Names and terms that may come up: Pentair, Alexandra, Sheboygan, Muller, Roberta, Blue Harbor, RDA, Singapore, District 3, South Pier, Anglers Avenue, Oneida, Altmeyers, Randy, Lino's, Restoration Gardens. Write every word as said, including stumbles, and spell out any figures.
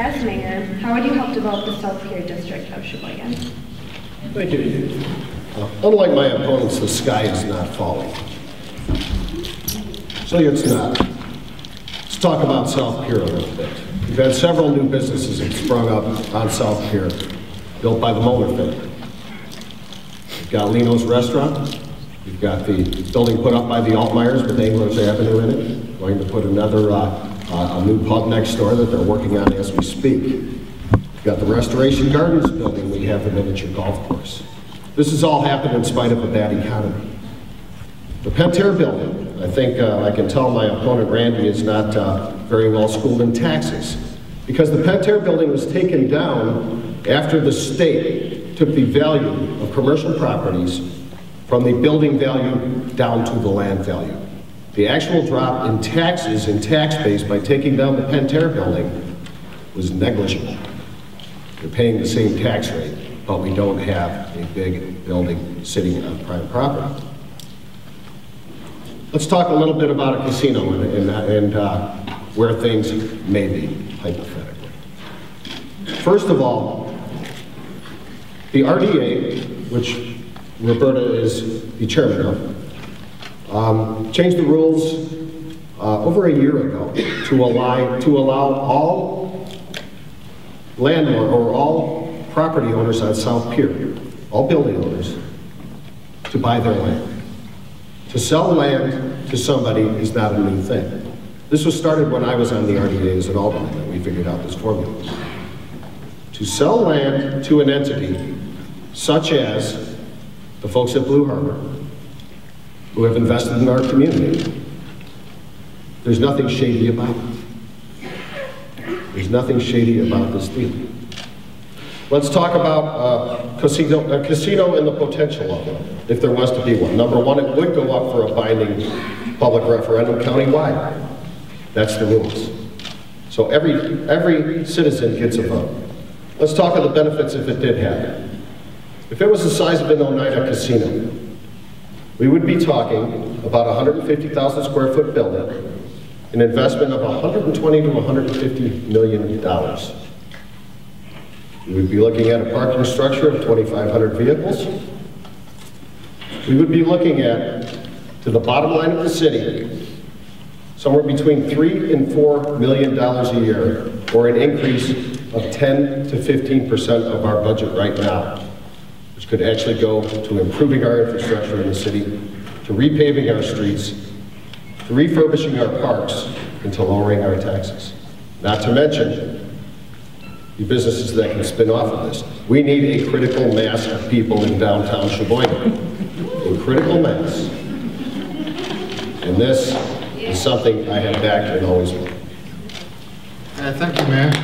As mayor, how would you help develop the self-care district of Sheboygan? Thank you. Uh, unlike my opponents, the sky is not falling. So it's not. Let's talk about self-care a little bit. We've had several new businesses that sprung up on self-care, built by the Muller family. We've got Lino's restaurant. We've got the building put up by the Altmeyers with Anglers Avenue in it. Going to put another, uh, uh, a new pub next door that they're working on as we speak. We've got the Restoration Gardens building. We have the miniature golf course. This has all happened in spite of a bad economy. The Pentair building, I think uh, I can tell my opponent Randy is not uh, very well schooled in taxes, because the Pentair building was taken down after the state took the value of commercial properties from the building value down to the land value. The actual drop in taxes in tax base by taking down the Pentair building was negligible. We're paying the same tax rate, but we don't have a big building sitting on private property. Let's talk a little bit about a casino and, and, and uh, where things may be, hypothetically. First of all, the R D A, which Roberta is the chairman of, um, changed the rules uh, over a year ago to allow, to allow all landlord or all property owners on South Pier, all building owners, to buy their land. To sell land to somebody is not a new thing. This was started when I was on the R D A as an alderman that we figured out this formula. To sell land to an entity such as the folks at Blue Harbor, who have invested in our community, there's nothing shady about it. There's nothing shady about this deal. Let's talk about uh, casino, a casino and the potential of it, if there was to be one. Number one, it would go up for a binding public referendum countywide. That's the rules. So every, every citizen gets a vote. Let's talk of the benefits if it did happen. If it was the size of an Oneida casino, we would be talking about a one hundred fifty thousand square foot building, an investment of one hundred twenty to one hundred fifty million dollars. We would be looking at a parking structure of twenty-five hundred vehicles. We would be looking at, to the bottom line of the city, somewhere between three and four million dollars a year, or an increase of ten to fifteen percent of our budget right now, which could actually go to improving our infrastructure in the city, to repaving our streets, to refurbishing our parks, and to lowering our taxes. Not to mention the businesses that can spin off of this. We need a critical mass of people in downtown Sheboygan. A critical mass. And this is something I have backed and always will. Uh, thank you, Mayor.